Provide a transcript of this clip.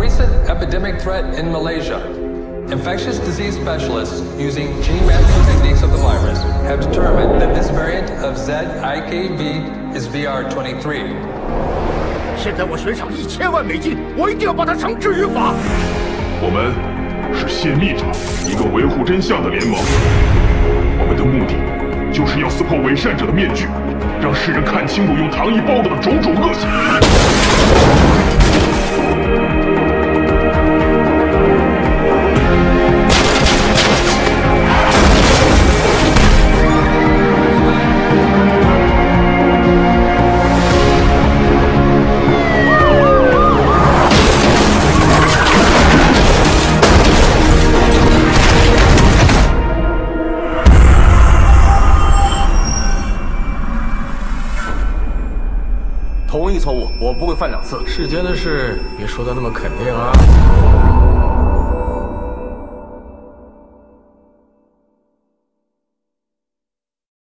recent epidemic threat in Malaysia, infectious disease specialists using gene mapping techniques of the virus have determined that this variant of ZIKV is VR-23. 现在我悬赏1000万美金，我一定要把它绳之于法。我们是泄密者，一个维护真相的联盟。我们的目的就是要撕破伪善者的面具，让世人看清楚用糖衣包裹的种种恶行。 同一错误，我不会犯2次。世间的事，别说的那么肯定啊。